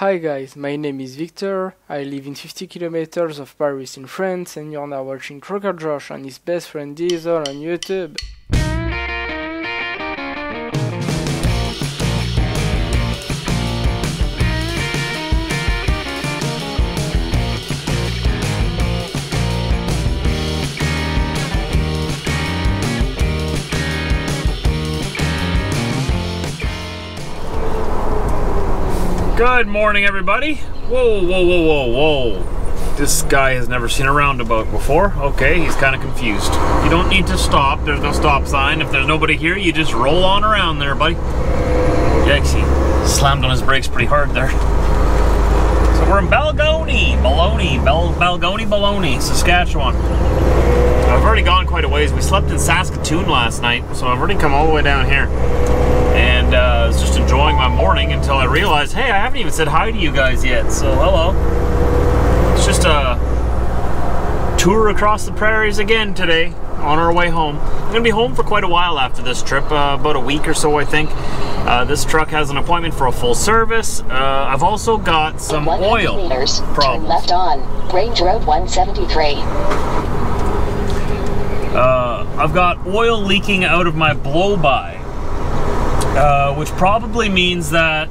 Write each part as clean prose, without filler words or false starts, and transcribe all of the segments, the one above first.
Hi guys, my name is Victor, I live in 50 kilometers of Paris in France, and you're now watching Crocker Josh and his best friend Diesel on YouTube. Good morning, everybody. Whoa, whoa, whoa, whoa, whoa. This guy has never seen a roundabout before. Okay, he's kind of confused. You don't need to stop. There's no stop sign. If there's nobody here, you just roll on around there, buddy. Yikes, he slammed on his brakes pretty hard there. So we're in Balgonie, Saskatchewan. I've already gone quite a ways. We slept in Saskatoon last night, so I've already come all the way down here. And I was just enjoying my morning until I realized, hey, I haven't even said hi to you guys yet, so hello. It's just a tour across the prairies again today on our way home. I'm gonna be home for quite a while after this trip, about a week or so, I think. This truck has an appointment for a full service. I've also got some oil meters, problems. Turn left on Range Road 173. I've got oil leaking out of my blow-by, which probably means that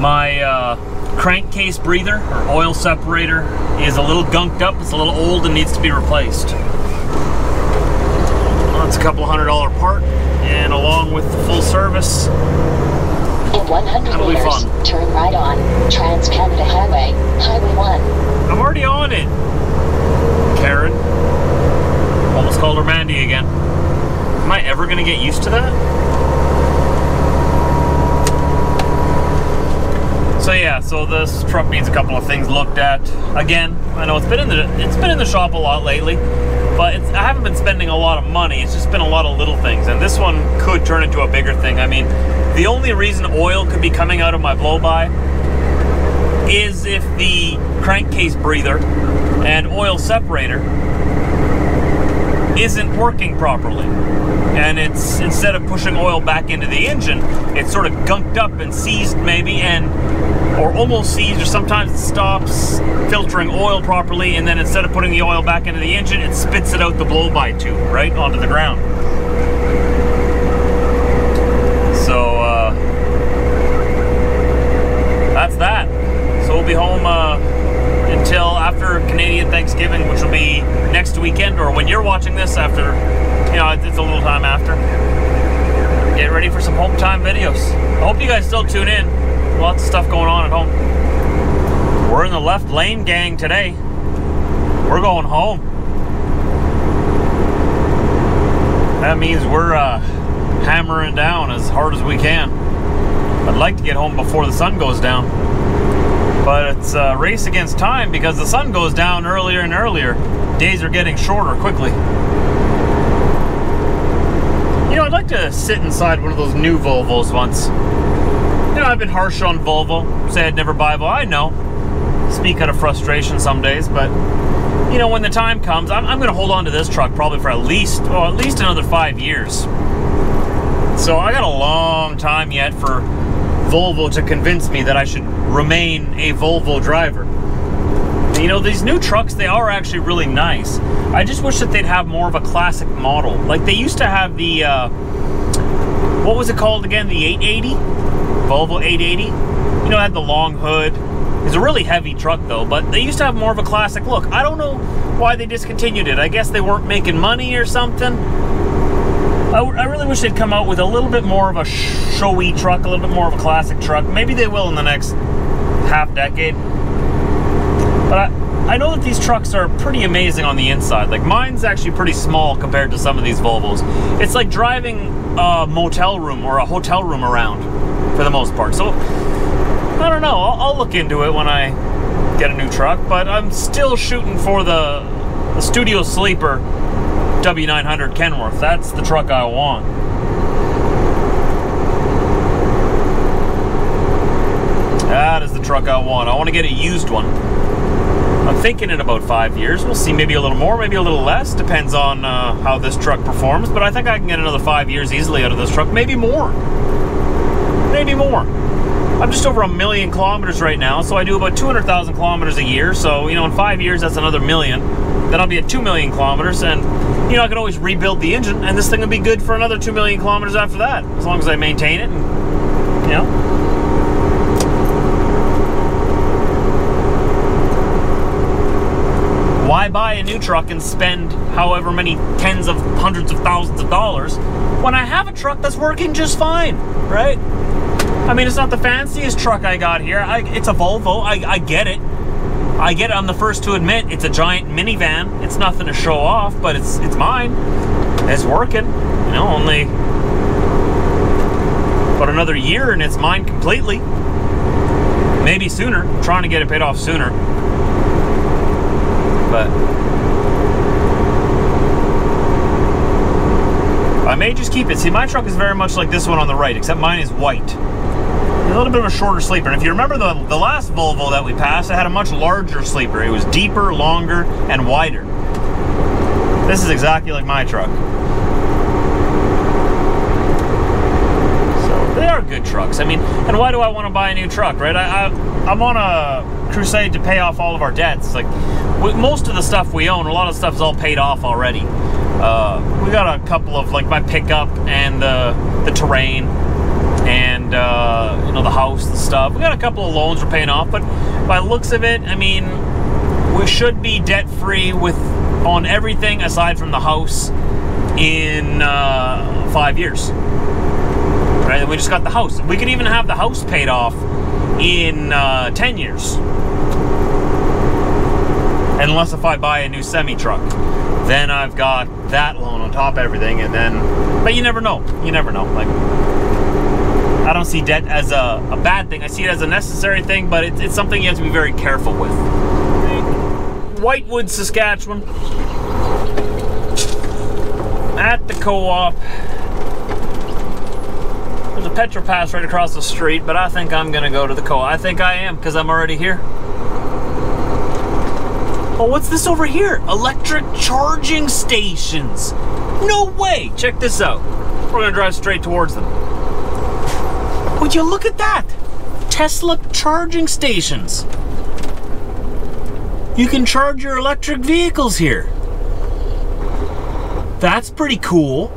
my crankcase breather or oil separator is a little gunked up, it's a little old and needs to be replaced. Well, it's a $200 part, and along with the full service, in 100 meters, turn right on Trans-Canada Highway, Highway 1. I'm already on it, Karen. Almost called her Mandy again. Am I ever gonna get used to that? So yeah, so this truck needs a couple of things looked at. Again, I know it's been in the shop a lot lately, but I haven't been spending a lot of money. It's just been a lot of little things, and this one could turn into a bigger thing. I mean, the only reason oil could be coming out of my blow-by is if the crankcase breather and oil separator isn't working properly, and it's instead of pushing oil back into the engine, it's sort of gunked up and seized maybe, and or almost seized, or sometimes it stops filtering oil properly, and then instead of putting the oil back into the engine, it spits it out the blow-by tube right onto the ground. So that's that. So we'll be home until after Canadian Thanksgiving, which will be next weekend, or when you're watching this after, you know, it's a little time after. Get ready for some home time videos. I hope you guys still tune in. Lots of stuff going on at home. We're in the left lane, gang, today. We're going home. That means we're hammering down as hard as we can. I'd like to get home before the sun goes down, but it's a race against time because the sun goes down earlier and earlier. Days are getting shorter quickly. You know, I'd like to sit inside one of those new Volvos once. You know, I've been harsh on Volvo, say I'd never buy one. I know, speak out of frustration some days, but you know, when the time comes, I'm gonna hold on to this truck probably for at least another 5 years. So I got a long time yet for Volvo to convince me that I should remain a Volvo driver. You know, these new trucks, they are actually really nice. I just wish that they'd have more of a classic model. Like they used to have the, what was it called again? The 880? Volvo 880? You know, it had the long hood. It's a really heavy truck though, but they used to have more of a classic look. I don't know why they discontinued it. I guess they weren't making money or something. I really wish they'd come out with a little bit more of a showy truck, a little bit more of a classic truck. Maybe they will in the next half decade. But I know that these trucks are pretty amazing on the inside. Like mine's actually pretty small compared to some of these Volvos. It's like driving a motel room or a hotel room around for the most part. So I don't know, I'll look into it when I get a new truck, but I'm still shooting for the studio sleeper W900 Kenworth. That's the truck I want. That is the truck I want. I want to get a used one. I'm thinking in about 5 years. We'll see, maybe a little more, maybe a little less. Depends on how this truck performs, but I think I can get another 5 years easily out of this truck. Maybe more. Maybe more. I'm just over 1 million kilometers right now, so I do about 200,000 kilometers a year. So, you know, in 5 years, that's another 1 million. Then I'll be at 2 million kilometers, and, you know, I can always rebuild the engine, and this thing will be good for another 2 million kilometers after that, as long as I maintain it, and, you know. Why buy a new truck and spend however many tens of hundreds of thousands of dollars when I have a truck that's working just fine, right? I mean, it's not the fanciest truck I got here. It's a Volvo. I get it. I get it. I'm the first to admit it's a giant minivan. It's nothing to show off, but it's mine. It's working. You know, only about another year and it's mine completely. Maybe sooner. I'm trying to get it paid off sooner. But I may just keep it. See, my truck is very much like this one on the right, except mine is white. A little bit of a shorter sleeper. And if you remember the last Volvo that we passed, it had a much larger sleeper. It was deeper, longer, and wider. This is exactly like my truck. So they are good trucks. I mean, and why do I want to buy a new truck, right? I'm on a crusade to pay off all of our debts. Like, most of the stuff we own, a lot of stuff is all paid off already. We got a couple of, like, my pickup and the Terrain and, you know, the house and stuff. We got a couple of loans we're paying off, but by the looks of it, I mean, we should be debt-free on everything aside from the house in 5 years. Right? We just got the house. We could even have the house paid off in 10 years. Unless if I buy a new semi-truck, then I've got that loan on top of everything, and then, but you never know, you never know. Like, I don't see debt as a bad thing. I see it as a necessary thing, but it's something you have to be very careful with. Whitewood, Saskatchewan. At the co-op. There's a PetroPass right across the street, but I think I'm gonna go to the co-op. I think I am, because I'm already here. Oh, what's this over here? Electric charging stations. No way. Check this out. We're going to drive straight towards them. Would you look at that? Tesla charging stations. You can charge your electric vehicles here. That's pretty cool.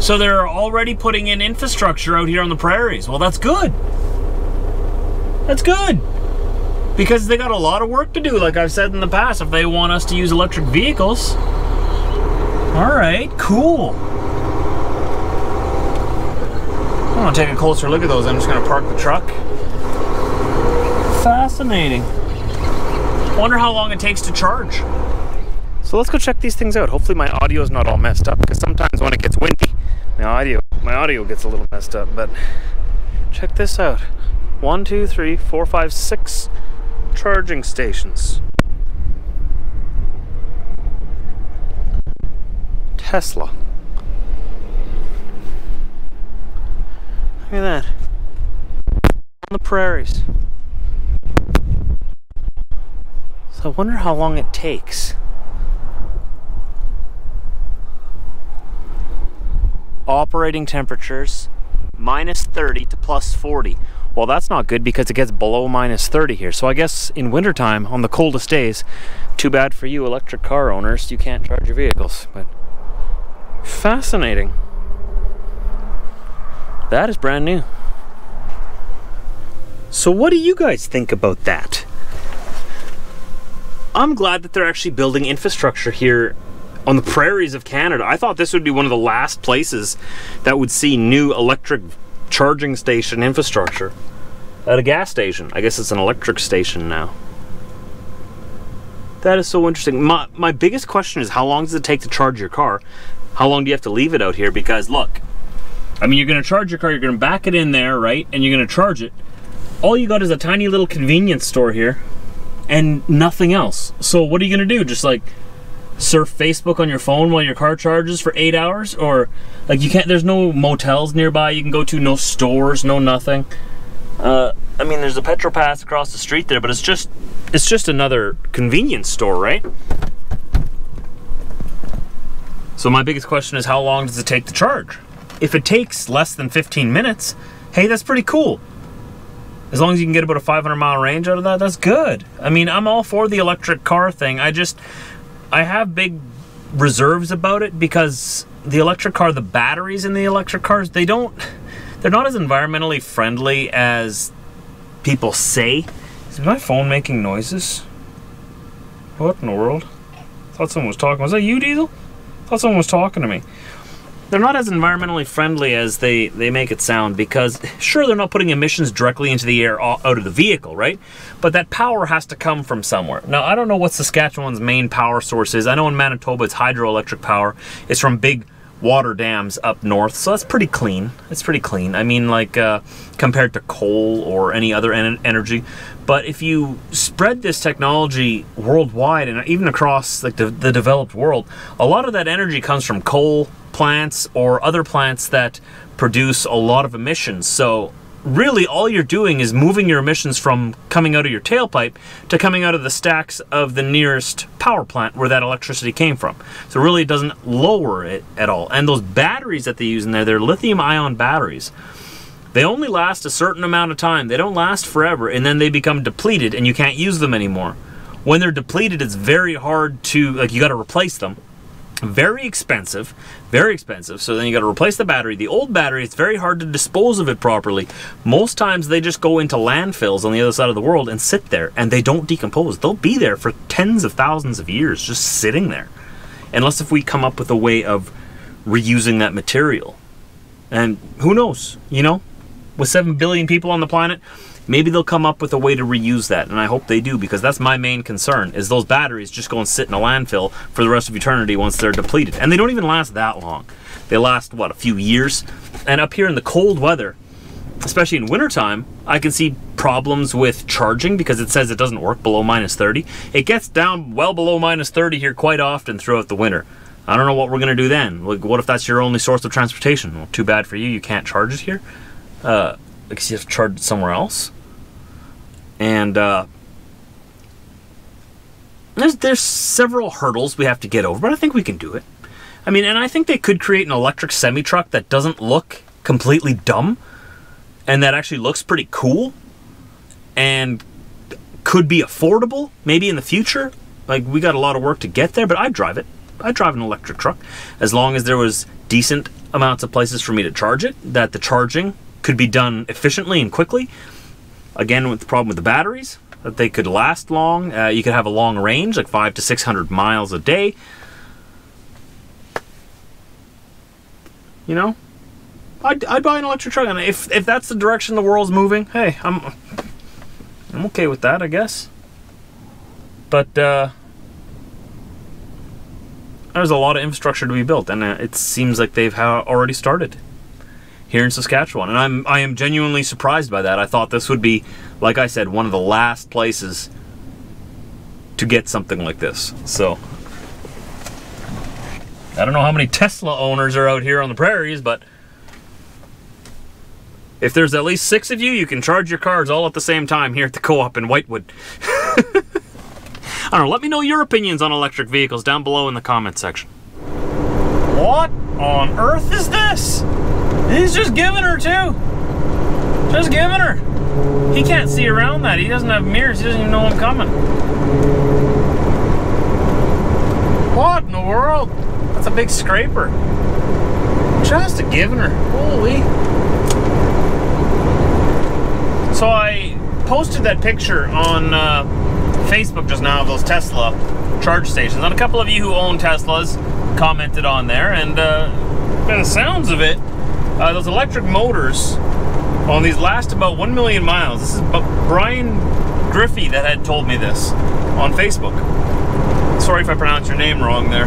So they're already putting in infrastructure out here on the prairies. Well, that's good. That's good. Because they got a lot of work to do, like I've said in the past, if they want us to use electric vehicles. All right, cool. I'm gonna take a closer look at those. I'm just gonna park the truck. Fascinating. Wonder how long it takes to charge. So let's go check these things out. Hopefully my audio is not all messed up, because sometimes when it gets windy, my audio gets a little messed up, but check this out. 1, 2, 3, 4, 5, 6. Charging stations. Tesla. Look at that. On the prairies. So I wonder how long it takes. Operating temperatures -30 to +40. Well, that's not good because it gets below -30 here. So I guess in wintertime, on the coldest days, too bad for you electric car owners, you can't charge your vehicles. But fascinating. That is brand new. So what do you guys think about that? I'm glad that they're actually building infrastructure here on the prairies of Canada. I thought this would be one of the last places that would see new electric charging station infrastructure. At a gas station. I guess it's an electric station now. That is so interesting. My biggest question is, how long does it take to charge your car? How long do you have to leave it out here? Because look, I mean, you're gonna charge your car, you're gonna back it in there, right? And you're gonna charge it. All you got is a tiny little convenience store here and nothing else. So what are you gonna do? Just like surf Facebook on your phone while your car charges for 8 hours? Or like, you can't, there's no motels nearby you can go to, no stores, no nothing. I mean, there's a PetroPass across the street there, but it's just another convenience store, right? So my biggest question is, how long does it take to charge? If it takes less than 15 minutes, hey, that's pretty cool. as long as you can get about a 500-mile range out of that, that's good. I mean, I'm all for the electric car thing. I have big reserves about it because the electric car, the batteries in the electric cars, they're not as environmentally friendly as people say. Is my phone making noises? What in the world? Thought someone was talking. Was that you, Diesel? Thought someone was talking to me. They're not as environmentally friendly as they make it sound, because sure, they're not putting emissions directly into the air out of the vehicle, right? But that power has to come from somewhere. Now, I don't know what Saskatchewan's main power source is. I know in Manitoba it's hydroelectric power. It's from big water dams up north, so that's pretty clean. It's pretty clean. I mean, like, compared to coal or any other energy. But if you spread this technology worldwide, and even across like the developed world, a lot of that energy comes from coal plants or other plants that produce a lot of emissions. So really all you're doing is moving your emissions from coming out of your tailpipe to coming out of the stacks of the nearest power plant where that electricity came from. So really it doesn't lower it at all. And those batteries that they use in there, they're lithium ion batteries. They only last a certain amount of time. They don't last forever, and then they become depleted and you can't use them anymore. When they're depleted, it's very hard to, like, you gotta replace them. Very expensive. So then you got to replace the battery. The old battery, it's very hard to dispose of it properly. Most times they just go into landfills on the other side of the world and sit there, and they don't decompose. They'll be there for tens of thousands of years just sitting there, unless if we come up with a way of reusing that material. And who knows, you know, with 7 billion people on the planet, maybe they'll come up with a way to reuse that, and I hope they do, because that's my main concern, is those batteries just go and sit in a landfill for the rest of eternity once they're depleted. And they don't even last that long. They last, what, a few years? And up here in the cold weather, especially in wintertime, I can see problems with charging because it says it doesn't work below minus 30. It gets down well below minus 30 here quite often throughout the winter. I don't know what we're going to do then. Like, what if that's your only source of transportation? Well, too bad for you. You can't charge it here. Because you have to charge it somewhere else. And there's several hurdles we have to get over, but I think we can do it. I mean, and I think they could create an electric semi-truck that doesn't look completely dumb, and that actually looks pretty cool, and could be affordable, maybe in the future. Like, we got a lot of work to get there, but I'd drive it. I'd drive an electric truck, as long as there was decent amounts of places for me to charge it, that the charging could be done efficiently and quickly. Again, with the problem with the batteries, that they could last long. You could have a long range, like 500 to 600 miles a day. You know, I'd buy an electric truck, and if that's the direction the world's moving, hey, I'm okay with that, I guess. But there's a lot of infrastructure to be built, and it seems like they've already started here in Saskatchewan, and I am genuinely surprised by that. I thought this would be, like I said, one of the last places to get something like this. So I don't know how many Tesla owners are out here on the prairies, but if there's at least 6 of you, you can charge your cars all at the same time here at the co-op in Whitewood. I don't know, let me know your opinions on electric vehicles down below in the comment section. What on earth is this? He's just giving her too. Just giving her. He can't see around that. He doesn't have mirrors. He doesn't even know I'm coming. What in the world? That's a big scraper. Just a giving her. Holy. So I posted that picture on Facebook just now of those Tesla charge stations. And a couple of you who own Teslas commented on there. And by the sounds of it, those electric motors on these last about 1 million miles. This is Brian Griffey that had told me this on Facebook. Sorry if I pronounced your name wrong there.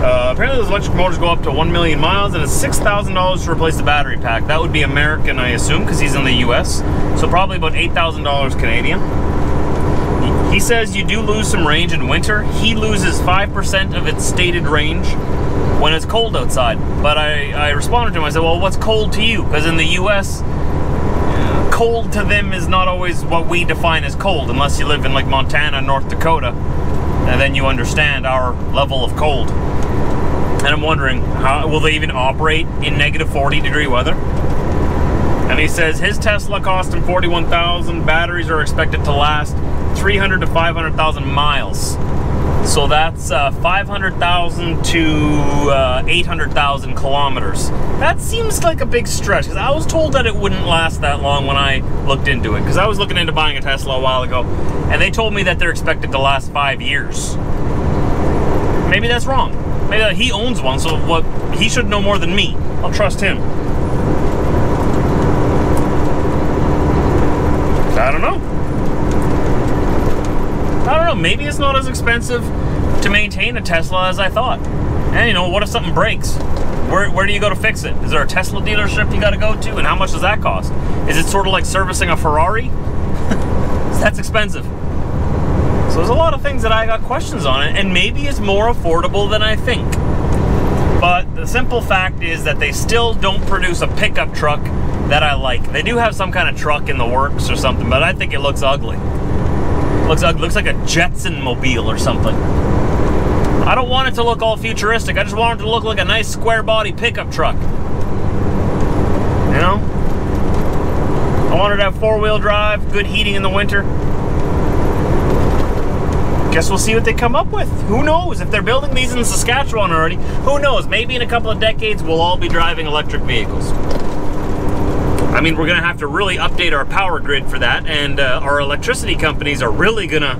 Apparently those electric motors go up to 1 million miles, and it's $6,000 to replace the battery pack. That would be American, I assume, because he's in the US. So probably about $8,000 Canadian. He says you do lose some range in winter. He loses 5% of its stated range when it's cold outside. But I responded to him, I said, well, what's cold to you? Because in the US, cold to them is not always what we define as cold, unless you live in like Montana, North Dakota, and then you understand our level of cold. And I'm wondering, will they even operate in -40 degree weather? And he says his Tesla cost him $41,000. Batteries are expected to last 300 to 500,000 miles. So that's 500,000 to 800,000 kilometers. That seems like a big stretch, because I was told that it wouldn't last that long when I looked into it. Because I was looking into buying a Tesla a while ago, and they told me that they're expected to last 5 years. Maybe that's wrong. Maybe he owns one, so what? He should know more than me. I'll trust him. I don't know. Maybe it's not as expensive to maintain a Tesla as I thought. And you know, what if something breaks? Where do you go to fix it? Is there a Tesla dealership you gotta go to? And how much does that cost? Is it sort of like servicing a Ferrari? That's expensive. So there's a lot of things that I got questions on it, and maybe it's more affordable than I think. But the simple fact is that they still don't produce a pickup truck that I like. They do have some kind of truck in the works or something, but I think it looks ugly. Looks like a Jetson mobile or something. I don't want it to look all futuristic. I just want it to look like a nice square body pickup truck. You know? I wanted to have four-wheel drive, good heating in the winter. Guess we'll see what they come up with. Who knows? If they're building these in Saskatchewan already, who knows? Maybe in a couple of decades we'll all be driving electric vehicles. I mean, we're gonna have to really update our power grid for that, and our electricity companies are really gonna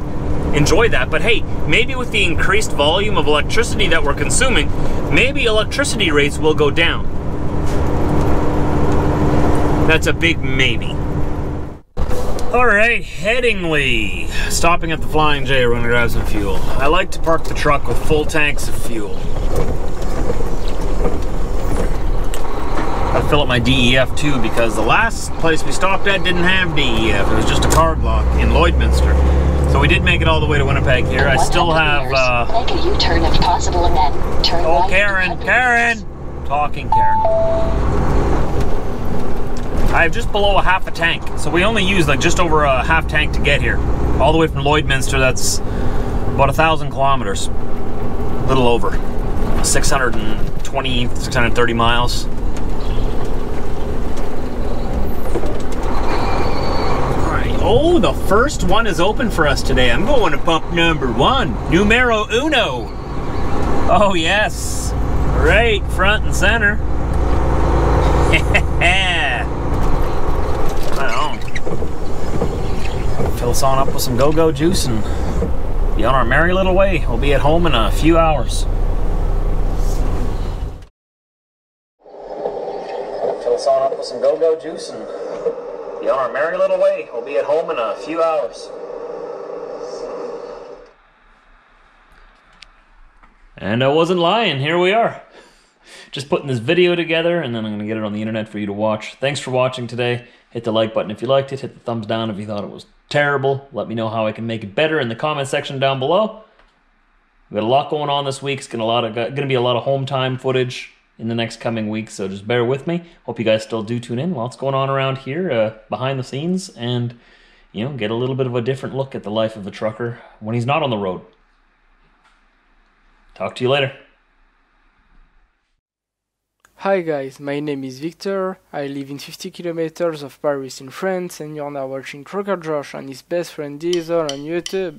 enjoy that. But hey, maybe with the increased volume of electricity that we're consuming, maybe electricity rates will go down. That's a big maybe. All right, Headingley. Stopping at the Flying J, we're gonna grab some fuel. I like to park the truck with full tanks of fuel. I'll fill up my DEF too, because the last place we stopped at didn't have DEF. It was just a card lock in Lloydminster. So we did make it all the way to Winnipeg here. I still have make a U-turn if possible, and then turn right. Oh, Karen! Talking Karen. I have just below a half a tank. So we only used like just over a half tank to get here. All the way from Lloydminster, that's about 1,000 kilometers. A little over. 620, 630 miles. Oh, the first one is open for us today. I'm going to pump number one, numero uno. Oh yes, right front and center. Yeah. Right on. Fill us on up with some go-go juice and be on our merry little way. We'll be at home in a few hours. Fill us on up with some go-go juice and be on our merry little way. We'll be at home in a few hours. And I wasn't lying. Here we are. Just putting this video together, and then I'm going to get it on the internet for you to watch. Thanks for watching today. Hit the like button if you liked it. Hit the thumbs down if you thought it was terrible. Let me know how I can make it better in the comment section down below. We've got a lot going on this week. It's going to be a lot of home time footage in the next coming weeks, so just bear with me. Hope you guys still do tune in. Lots going on around here behind the scenes, and you know, get a little bit of a different look at the life of a trucker when he's not on the road. Talk to you later. Hi guys, my name is Victor. I live in 50 kilometers of Paris in France, and you're now watching Crocker Josh and his best friend Diesel on YouTube.